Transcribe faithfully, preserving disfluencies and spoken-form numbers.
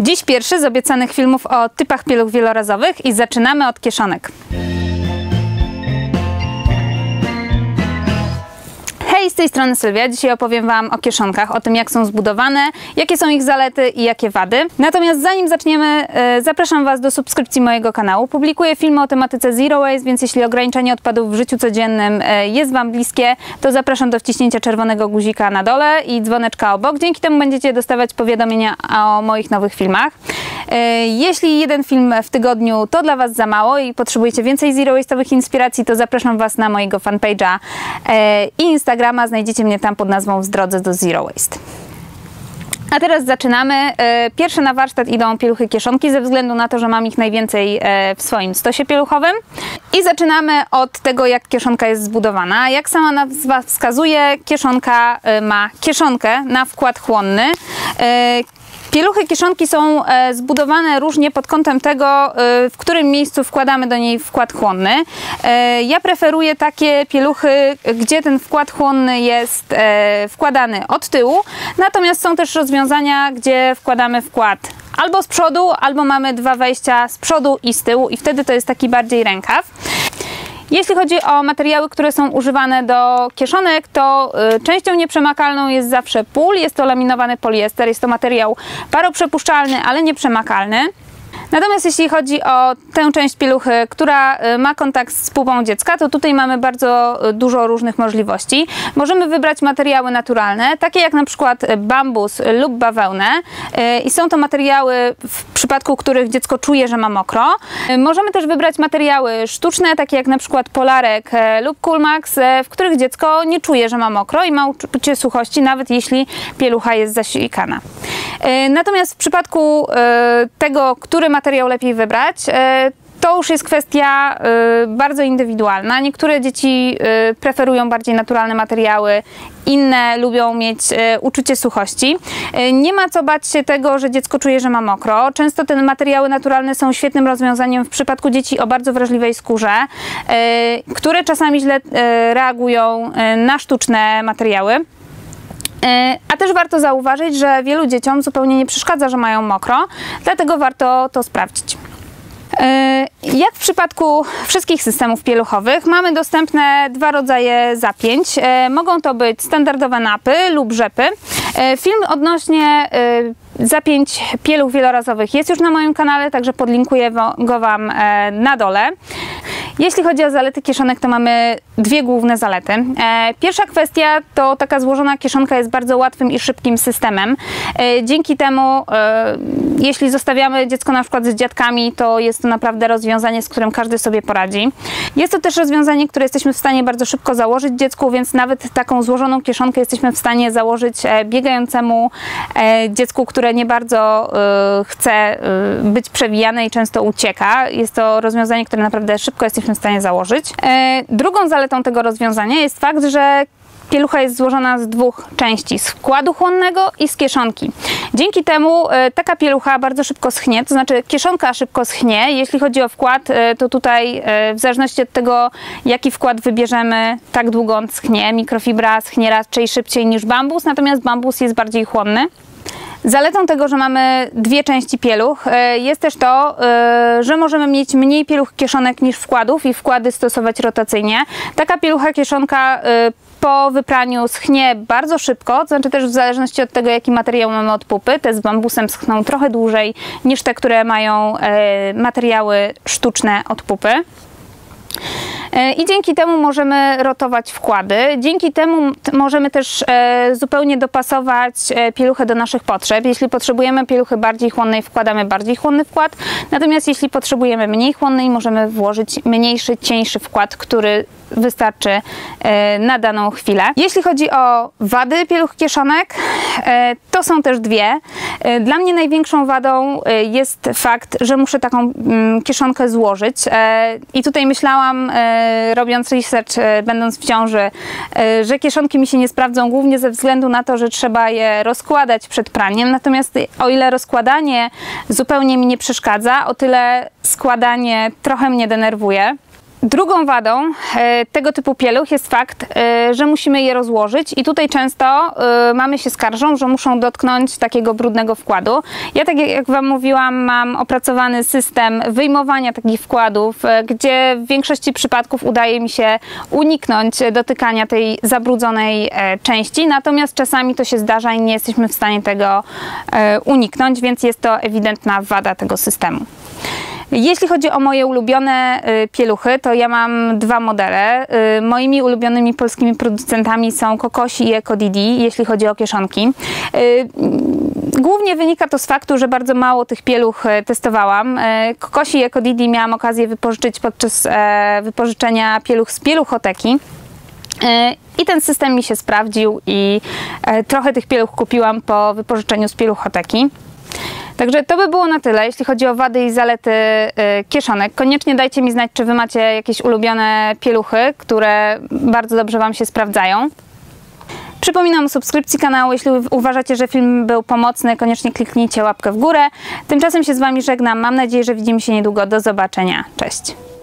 Dziś pierwszy z obiecanych filmów o typach pieluch wielorazowych i zaczynamy od kieszonek. Hej, z tej strony Sylwia. Dzisiaj opowiem Wam o kieszonkach, o tym jak są zbudowane, jakie są ich zalety i jakie wady. Natomiast zanim zaczniemy, yy, zapraszam Was do subskrypcji mojego kanału. Publikuję filmy o tematyce Zero Waste, więc jeśli ograniczenie odpadów w życiu codziennym yy, jest Wam bliskie, to zapraszam do wciśnięcia czerwonego guzika na dole i dzwoneczka obok. Dzięki temu będziecie dostawać powiadomienia o moich nowych filmach. Yy, jeśli jeden film w tygodniu to dla Was za mało i potrzebujecie więcej Zero Waste'owych inspiracji, to zapraszam Was na mojego fanpage'a yy, i Instagrama. Znajdziecie mnie tam pod nazwą W drodze do Zero Waste. A teraz zaczynamy. Pierwsze na warsztat idą pieluchy kieszonki, ze względu na to, że mam ich najwięcej w swoim stosie pieluchowym. I zaczynamy od tego, jak kieszonka jest zbudowana. Jak sama nazwa wskazuje, kieszonka ma kieszonkę na wkład chłonny. Pieluchy kieszonki są zbudowane różnie pod kątem tego, w którym miejscu wkładamy do niej wkład chłonny. Ja preferuję takie pieluchy, gdzie ten wkład chłonny jest wkładany od tyłu, natomiast są też rozwiązania, gdzie wkładamy wkład albo z przodu, albo mamy dwa wejścia z przodu i z tyłu i wtedy to jest taki bardziej rękaw. Jeśli chodzi o materiały, które są używane do kieszonek, to częścią nieprzemakalną jest zawsze pól. Jest to laminowany poliester, jest to materiał paroprzepuszczalny, ale nieprzemakalny. Natomiast jeśli chodzi o tę część pieluchy, która ma kontakt z pupą dziecka, to tutaj mamy bardzo dużo różnych możliwości. Możemy wybrać materiały naturalne, takie jak na przykład bambus lub bawełnę i są to materiały, w przypadku których dziecko czuje, że ma mokro. Możemy też wybrać materiały sztuczne, takie jak na przykład Polarek lub Coolmax, w których dziecko nie czuje, że ma mokro i ma uczucie suchości, nawet jeśli pielucha jest zasikana. Natomiast w przypadku tego, który materiał lepiej wybrać, to już jest kwestia bardzo indywidualna. Niektóre dzieci preferują bardziej naturalne materiały, inne lubią mieć uczucie suchości. Nie ma co bać się tego, że dziecko czuje, że ma mokro. Często te materiały naturalne są świetnym rozwiązaniem w przypadku dzieci o bardzo wrażliwej skórze, które czasami źle reagują na sztuczne materiały. A też warto zauważyć, że wielu dzieciom zupełnie nie przeszkadza, że mają mokro, dlatego warto to sprawdzić. Jak w przypadku wszystkich systemów pieluchowych, mamy dostępne dwa rodzaje zapięć. Mogą to być standardowe napy lub rzepy. Film odnośnie zapięć pieluch wielorazowych jest już na moim kanale, także podlinkuję go Wam na dole. Jeśli chodzi o zalety kieszonek, to mamy dwie główne zalety. Pierwsza kwestia to taka złożona kieszonka jest bardzo łatwym i szybkim systemem. Dzięki temu, jeśli zostawiamy dziecko na przykład z dziadkami, to jest to naprawdę rozwiązanie, z którym każdy sobie poradzi. Jest to też rozwiązanie, które jesteśmy w stanie bardzo szybko założyć dziecku, więc nawet taką złożoną kieszonkę jesteśmy w stanie założyć biegającemu dziecku, które nie bardzo chce być przewijane i często ucieka. Jest to rozwiązanie, które naprawdę szybko jesteśmy w stanie założyć. Drugą zaletą tego rozwiązania jest fakt, że pielucha jest złożona z dwóch części, z wkładu chłonnego i z kieszonki. Dzięki temu taka pielucha bardzo szybko schnie, to znaczy kieszonka szybko schnie. Jeśli chodzi o wkład, to tutaj w zależności od tego, jaki wkład wybierzemy, tak długo on schnie. Mikrofibra schnie raczej szybciej niż bambus, natomiast bambus jest bardziej chłonny. Zaletą tego, że mamy dwie części pieluch, jest też to, że możemy mieć mniej pieluch kieszonek niż wkładów i wkłady stosować rotacyjnie. Taka pielucha kieszonka po wypraniu schnie bardzo szybko, to znaczy też w zależności od tego, jaki materiał mamy od pupy. Te z bambusem schną trochę dłużej niż te, które mają materiały sztuczne od pupy. I dzięki temu możemy rotować wkłady. Dzięki temu możemy też zupełnie dopasować pieluchę do naszych potrzeb. Jeśli potrzebujemy pieluchy bardziej chłonnej, wkładamy bardziej chłonny wkład. Natomiast jeśli potrzebujemy mniej chłonnej, możemy włożyć mniejszy, cieńszy wkład, który wystarczy na daną chwilę. Jeśli chodzi o wady pieluch kieszonek, to są też dwie. Dla mnie największą wadą jest fakt, że muszę taką kieszonkę złożyć. I tutaj myślałam, robiąc research, będąc w ciąży, że kieszonki mi się nie sprawdzą głównie ze względu na to, że trzeba je rozkładać przed praniem. Natomiast o ile rozkładanie zupełnie mi nie przeszkadza, o tyle składanie trochę mnie denerwuje. Drugą wadą tego typu pieluch jest fakt, że musimy je rozłożyć i tutaj często mamy się skarżą, że muszą dotknąć takiego brudnego wkładu. Ja, tak jak Wam mówiłam, mam opracowany system wyjmowania takich wkładów, gdzie w większości przypadków udaje mi się uniknąć dotykania tej zabrudzonej części, natomiast czasami to się zdarza i nie jesteśmy w stanie tego uniknąć, więc jest to ewidentna wada tego systemu. Jeśli chodzi o moje ulubione pieluchy, to ja mam dwa modele. Moimi ulubionymi polskimi producentami są Kokosi i EcoDidi, jeśli chodzi o kieszonki. Głównie wynika to z faktu, że bardzo mało tych pieluch testowałam. Kokosi i EcoDidi miałam okazję wypożyczyć podczas wypożyczenia pieluch z pieluchoteki. I ten system mi się sprawdził i trochę tych pieluch kupiłam po wypożyczeniu z pieluchoteki. Także to by było na tyle, jeśli chodzi o wady i zalety kieszonek. Koniecznie dajcie mi znać, czy Wy macie jakieś ulubione pieluchy, które bardzo dobrze Wam się sprawdzają. Przypominam o subskrypcji kanału. Jeśli uważacie, że film był pomocny, koniecznie kliknijcie łapkę w górę. Tymczasem się z Wami żegnam. Mam nadzieję, że widzimy się niedługo. Do zobaczenia. Cześć!